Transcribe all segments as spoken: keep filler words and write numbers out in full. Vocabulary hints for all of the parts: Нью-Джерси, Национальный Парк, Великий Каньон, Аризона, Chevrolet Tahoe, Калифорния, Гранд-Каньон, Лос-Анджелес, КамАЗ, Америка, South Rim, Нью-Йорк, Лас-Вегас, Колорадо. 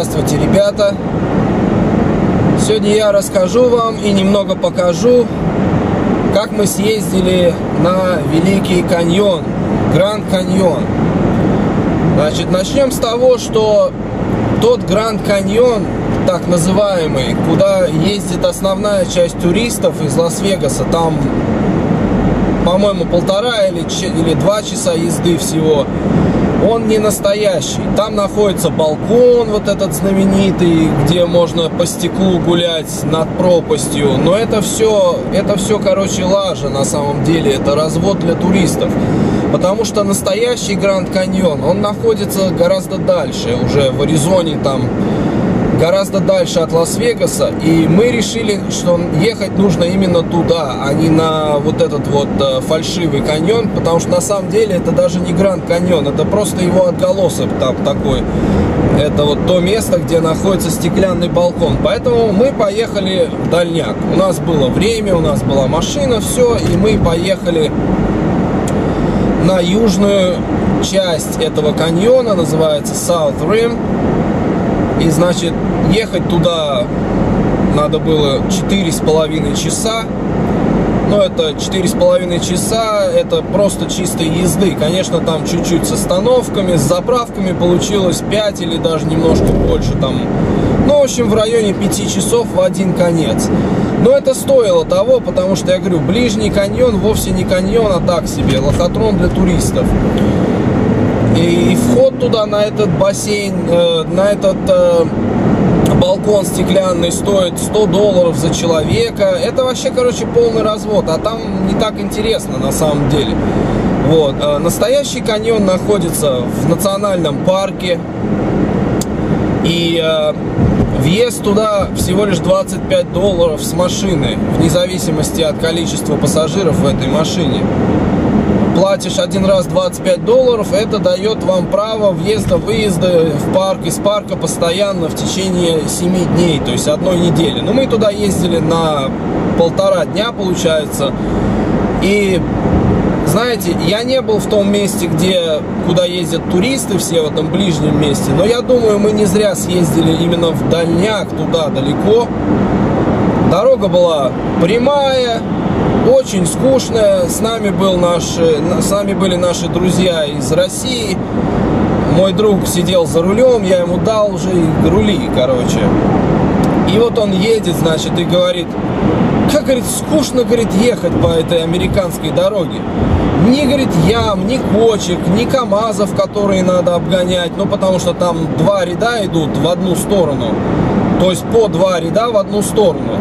Здравствуйте, ребята! Сегодня я расскажу вам и немного покажу, как мы съездили на Великий каньон, Гранд-Каньон. Значит, начнем с того, что тот Гранд-Каньон, так называемый, куда ездит основная часть туристов из Лас-Вегаса, там, по-моему, полтора или, или два часа езды всего, он не настоящий. Там находится балкон вот этот знаменитый, где можно по стеклу гулять над пропастью. Но это все, это все, короче, лажа на самом деле. Это развод для туристов. Потому что настоящий Гранд-Каньон, он находится гораздо дальше, уже в Аризоне, там, гораздо дальше от Лас-Вегаса. И мы решили, что ехать нужно именно туда, а не на вот этот вот фальшивый каньон. Потому что на самом деле это даже не Гранд-Каньон, это просто его отголосок там такой. Это вот то место, где находится стеклянный балкон. Поэтому мы поехали в дальняк. У нас было время, у нас была машина, все. И мы поехали на южную часть этого каньона, называется South Rim. И, значит, ехать туда надо было четыре с половиной часа. Но это четыре с половиной часа, это просто чистой езды. Конечно, там чуть-чуть с остановками, с заправками получилось пять или даже немножко больше там. Ну, в общем, в районе пяти часов в один конец. Но это стоило того, потому что, я говорю, ближний каньон вовсе не каньон, а так себе, лохотрон для туристов. И вход туда, на этот бассейн, на этот балкон стеклянный, стоит сто долларов за человека. Это вообще, короче, полный развод, а там не так интересно на самом деле. Вот. Настоящий каньон находится в национальном парке, и въезд туда всего лишь двадцать пять долларов с машины, вне зависимости от количества пассажиров в этой машине. Платишь один раз двадцать пять долларов, это дает вам право въезда-выезда в парк, из парка постоянно в течение семи дней, то есть одной недели. Но мы туда ездили на полтора дня, получается. И, знаете, я не был в том месте, где, куда ездят туристы все, в этом ближнем месте, но я думаю, мы не зря съездили именно в дальняк, туда далеко. Дорога была прямая, очень скучная. С нами был наши, с нами были наши друзья из России. Мой друг сидел за рулем, я ему дал уже рули, короче. И вот он едет, значит, и говорит, как, говорит, скучно, говорит, ехать по этой американской дороге. Ни, говорит, ям, ни кочек, ни камазов, которые надо обгонять, ну, потому что там два ряда идут в одну сторону, то есть по два ряда в одну сторону.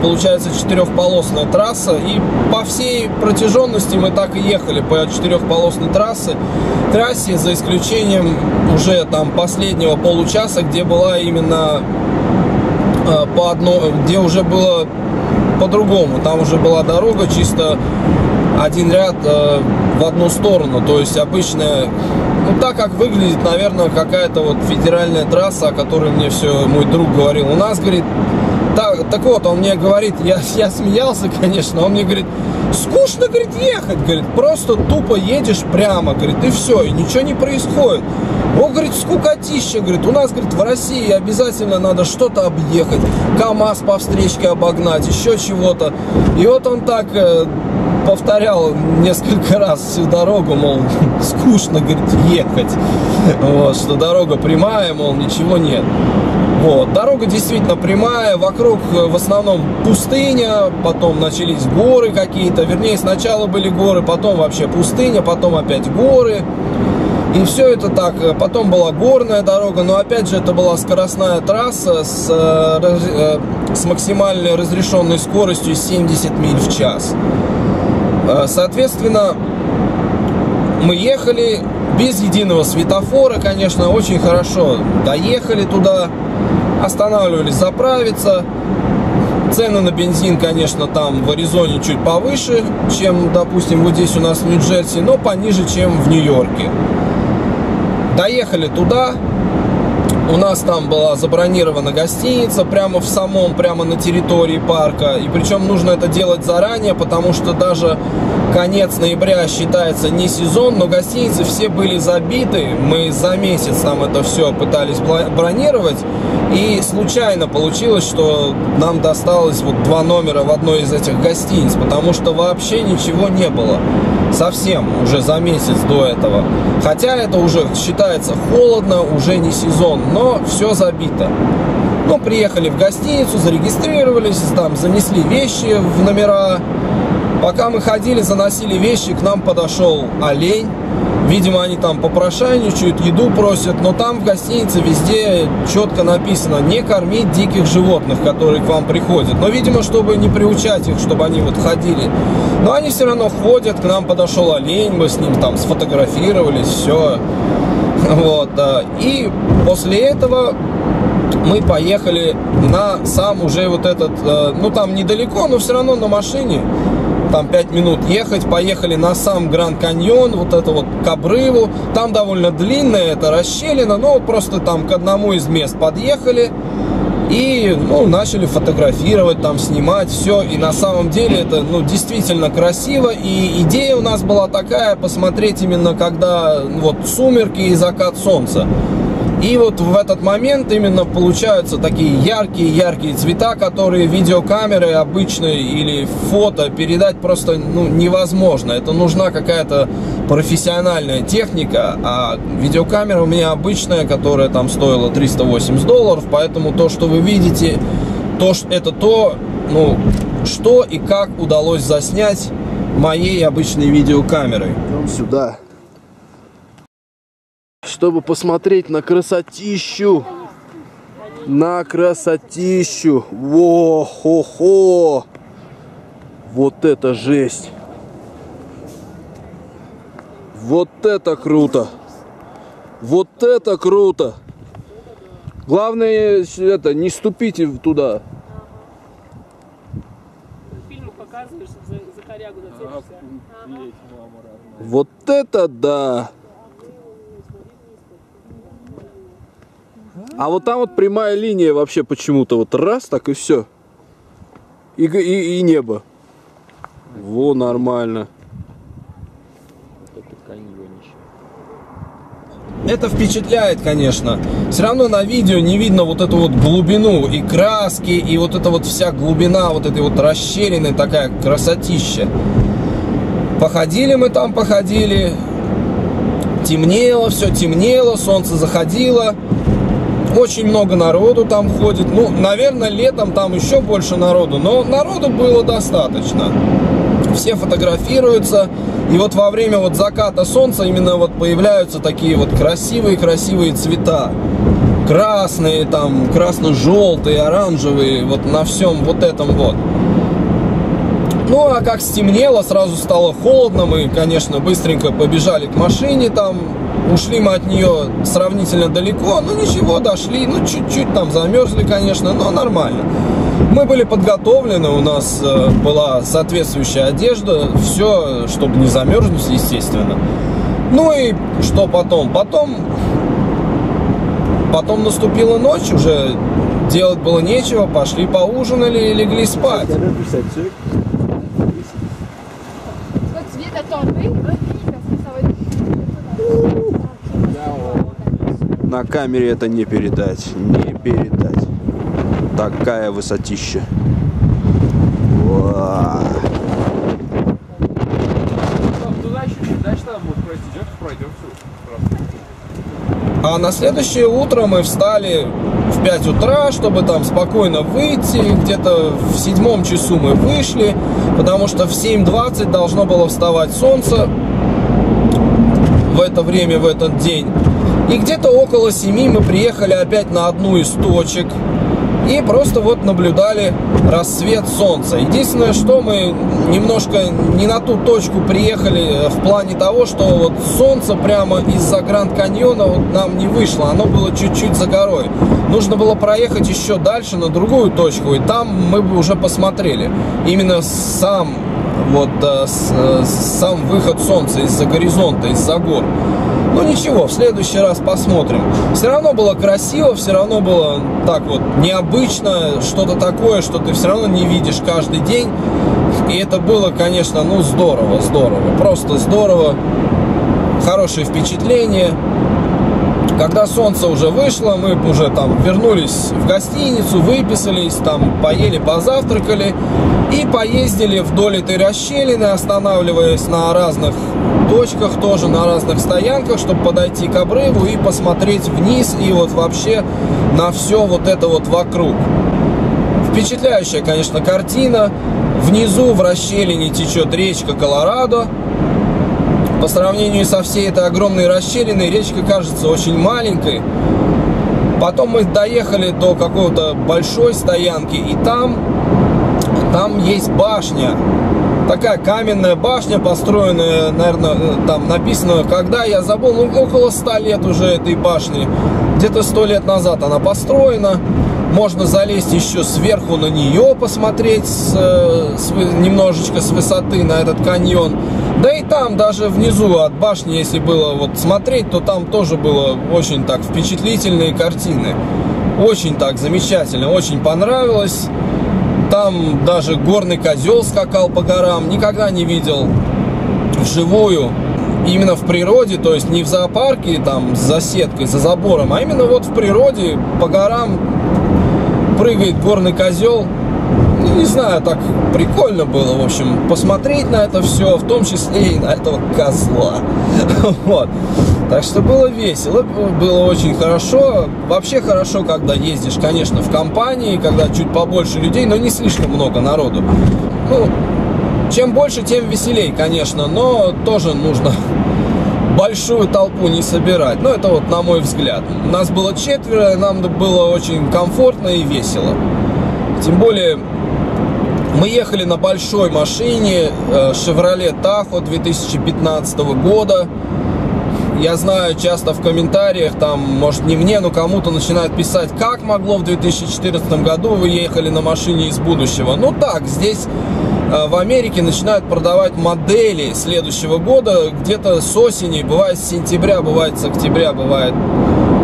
Получается четырехполосная трасса, и по всей протяженности мы так и ехали по четырехполосной трассе, трассе, за исключением уже там последнего получаса, где была именно по одной, где уже было по-другому, там уже была дорога чисто один ряд в одну сторону, то есть обычная. Ну, так как выглядит, наверное, какая-то вот федеральная трасса, о которой мне все мой друг говорил. У нас, говорит, так, так вот, он мне говорит, я, я смеялся, конечно, он мне говорит, скучно, говорит, ехать, говорит, просто тупо едешь прямо, говорит, и все, и ничего не происходит. Он говорит, скукотища, говорит, у нас, говорит, в России обязательно надо что-то объехать, КамАЗ по встречке обогнать, еще чего-то. И вот он так повторял несколько раз всю дорогу, мол, скучно, говорит, ехать, вот, что дорога прямая, мол, ничего нет. Вот, дорога действительно прямая, вокруг в основном пустыня, потом начались горы какие-то, вернее, сначала были горы, потом вообще пустыня, потом опять горы. И все это так, потом была горная дорога, но опять же это была скоростная трасса с, с максимальной разрешенной скоростью семьдесят миль в час. Соответственно, мы ехали без единого светофора, конечно, очень хорошо доехали туда, останавливались заправиться. Цены на бензин, конечно, там в Аризоне чуть повыше, чем, допустим, вот здесь у нас в Нью-Джерси, но пониже, чем в Нью-Йорке. Доехали туда, У нас там была забронирована гостиница прямо в самом, прямо на территории парка. И причем нужно это делать заранее, потому что даже конец ноября считается не сезон, но гостиницы все были забиты. Мы за месяц там это все пытались бронировать. И случайно получилось, что нам досталось вот два номера в одной из этих гостиниц, потому что вообще ничего не было. Совсем уже за месяц до этого. Хотя это уже считается холодно, уже не сезон, но все забито. Ну, приехали в гостиницу, зарегистрировались, там занесли вещи в номера. Пока мы ходили, заносили вещи, к нам подошел олень. Видимо, они там попрошайничают, еду просят, но там в гостинице везде четко написано: не кормить диких животных, которые к вам приходят. Но, видимо, чтобы не приучать их, чтобы они вот ходили. Но они все равно ходят, к нам подошел олень, мы с ним там сфотографировались, все. Вот, да. И после этого мы поехали на сам уже вот этот, ну там недалеко, но все равно на машине. Там пять минут ехать, поехали на сам Гранд-Каньон, вот это вот к обрыву. Там довольно длинная эта расщелина, но вот просто там к одному из мест подъехали и, ну, начали фотографировать, там снимать все. И на самом деле это, ну, действительно красиво. И идея у нас была такая, посмотреть именно когда вот сумерки и закат солнца. И вот в этот момент именно получаются такие яркие-яркие цвета, которые видеокамеры обычные или фото передать просто, ну, невозможно. Это нужна какая-то профессиональная техника, а видеокамера у меня обычная, которая там стоила триста восемьдесят долларов, поэтому то, что вы видите, то, это то, ну, что и как удалось заснять моей обычной видеокамерой. Идем сюда, чтобы посмотреть на красотищу, на красотищу. Во-хо-хо! Вот это жесть! Вот это круто! Вот это круто! Главное, это, не ступите туда. Вот это да! А вот там вот прямая линия вообще почему-то. Вот раз, так и все. И, и, и небо. Во, нормально. Это впечатляет, конечно. Все равно на видео не видно вот эту вот глубину и краски, и вот эта вот вся глубина вот этой вот расщелины, такая красотища. Походили мы там, походили. Темнело, все темнело, солнце заходило. Очень много народу там ходит. Ну, наверное, летом там еще больше народу, но народу было достаточно. Все фотографируются. И вот во время вот заката солнца именно вот появляются такие вот красивые-красивые цвета. Красные, там, красно-желтые, оранжевые, вот на всем вот этом вот. Ну, а как стемнело, сразу стало холодно. Мы, конечно, быстренько побежали к машине там. Ушли мы от нее сравнительно далеко, ну ничего, дошли, ну чуть-чуть там замерзли, конечно, но нормально. Мы были подготовлены, у нас была соответствующая одежда, все, чтобы не замерзнуть, естественно. Ну и что потом? Потом, потом наступила ночь, уже делать было нечего, пошли поужинали и легли спать. На камере это не передать, не передать. Такая высотища. Уа. А на следующее утро мы встали в пять утра, чтобы там спокойно выйти. Где-то в седьмом часу мы вышли, потому что в семь двадцать должно было вставать солнце в это время, в этот день. И где-то около семи мы приехали опять на одну из точек и просто вот наблюдали рассвет солнца. Единственное, что мы немножко не на ту точку приехали в плане того, что вот солнце прямо из-за Гранд-Каньона вот нам не вышло, оно было чуть-чуть за горой. Нужно было проехать еще дальше на другую точку, и там мы бы уже посмотрели именно сам, вот, сам выход солнца из-за горизонта, из-за гор. Ну ничего, в следующий раз посмотрим. Все равно было красиво, все равно было так вот необычно, что-то такое, что ты все равно не видишь каждый день. И это было, конечно, ну здорово, здорово, просто здорово. Хорошее впечатление. Когда солнце уже вышло, мы уже там вернулись в гостиницу, выписались, там поели, позавтракали и поездили вдоль этой расщелины, останавливаясь на разных точках, тоже на разных стоянках, чтобы подойти к обрыву и посмотреть вниз и вот вообще на все вот это вот вокруг. Впечатляющая, конечно, картина. Внизу в расщелине течет речка Колорадо. По сравнению со всей этой огромной расщелиной, речка кажется очень маленькой. Потом мы доехали до какого-то большой стоянки, и там, там есть башня. Такая каменная башня, построенная, наверное, там написано, когда, я забыл, ну, около ста лет уже этой башни. Где-то сто лет назад она построена. Можно залезть еще сверху на нее, посмотреть с, с, немножечко с высоты на этот каньон. Да и там даже внизу от башни, если было вот смотреть, то там тоже было очень так впечатлительные картины. Очень так замечательно, очень понравилось. Там даже горный козел скакал по горам, никогда не видел вживую. Именно в природе, то есть не в зоопарке, там с засеткой, за забором, а именно вот в природе по горам прыгает горный козел. Не знаю, так прикольно было, в общем, посмотреть на это все, в том числе и на этого козла. Вот. Так что было весело, было очень хорошо. Вообще хорошо, когда ездишь, конечно, в компании, когда чуть побольше людей, но не слишком много народу. Ну, чем больше, тем веселей, конечно, но тоже нужно большую толпу не собирать. Ну, это вот на мой взгляд. Нас было четверо, нам было очень комфортно и весело. Тем более, мы ехали на большой машине Chevrolet Tahoe две тысячи пятнадцатого года. Я знаю, часто в комментариях, там, может, не мне, но кому-то начинают писать, как могло в две тысячи четырнадцатом году вы ехали на машине из будущего. Ну так, здесь в Америке начинают продавать модели следующего года, где-то с осени, бывает с сентября, бывает с октября, бывает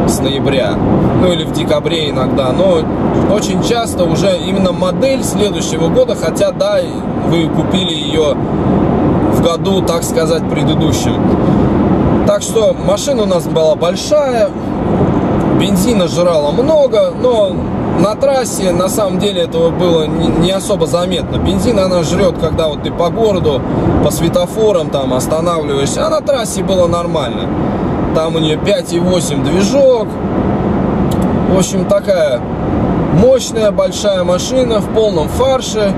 с ноября, ну или в декабре иногда, но очень часто уже именно модель следующего года, хотя да, вы купили ее в году, так сказать, предыдущем. Так что машина у нас была большая, бензина жрала много, но на трассе на самом деле этого было не особо заметно. Бензин она жрет, когда вот ты по городу, по светофорам там останавливаешься, а на трассе было нормально. Там у нее пять и восемь движок. В общем, такая мощная, большая машина в полном фарше.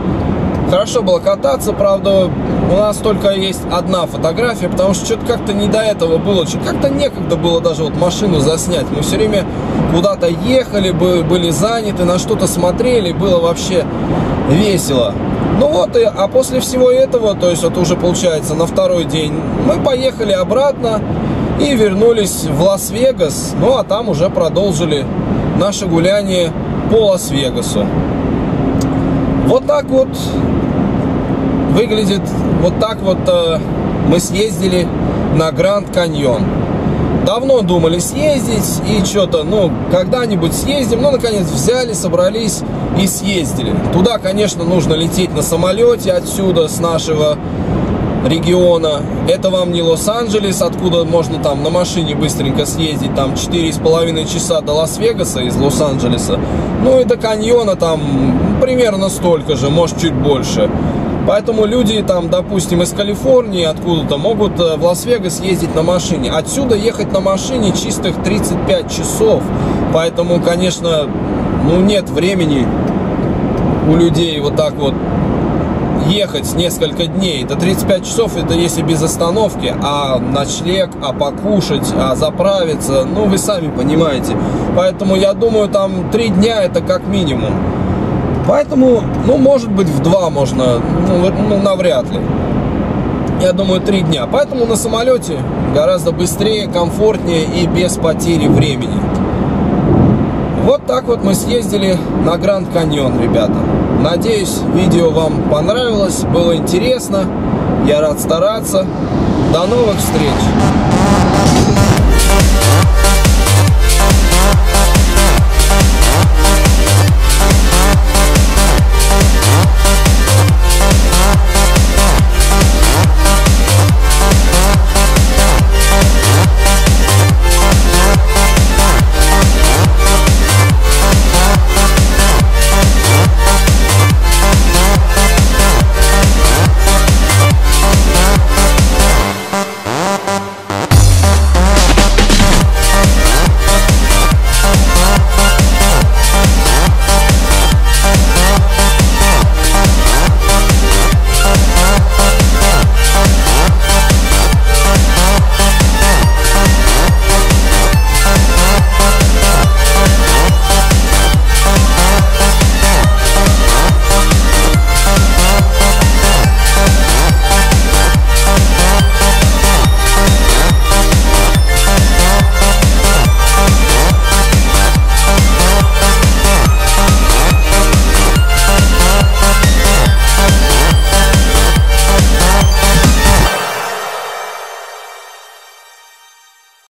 Хорошо было кататься, правда, у нас только есть одна фотография, потому что что-то как-то не до этого было, что-то как-то некогда было даже вот машину заснять. Мы все время куда-то ехали, были заняты, на что-то смотрели, было вообще весело. Ну вот, и, а после всего этого, то есть вот уже получается на второй день, мы поехали обратно и вернулись в Лас-Вегас, ну а там уже продолжили наше гуляние по Лас-Вегасу. Вот так вот выглядит, вот так вот э, мы съездили на Гранд-Каньон. Давно думали съездить и что-то, ну, когда-нибудь съездим, но, наконец, взяли, собрались и съездили. Туда, конечно, нужно лететь на самолете отсюда, с нашего региона. Это вам не Лос-Анджелес, откуда можно там на машине быстренько съездить, там четыре с половиной часа до Лас-Вегаса из Лос-Анджелеса. Ну и до каньона там примерно столько же, может чуть больше. Поэтому люди там, допустим, из Калифорнии откуда-то могут в Лас-Вегас ездить на машине. Отсюда ехать на машине чистых тридцать пять часов. Поэтому, конечно, ну нет времени у людей вот так вот ехать несколько дней. Это тридцать пять часов, это если без остановки, а ночлег, а покушать, а заправиться, ну вы сами понимаете. Поэтому я думаю, там три дня это как минимум. Поэтому, ну может быть в два можно, ну, ну навряд ли. Я думаю, три дня. Поэтому на самолете гораздо быстрее, комфортнее и без потери времени. Вот так вот мы съездили на Гранд-Каньон, ребята. Надеюсь, видео вам понравилось, было интересно. Я рад стараться. До новых встреч!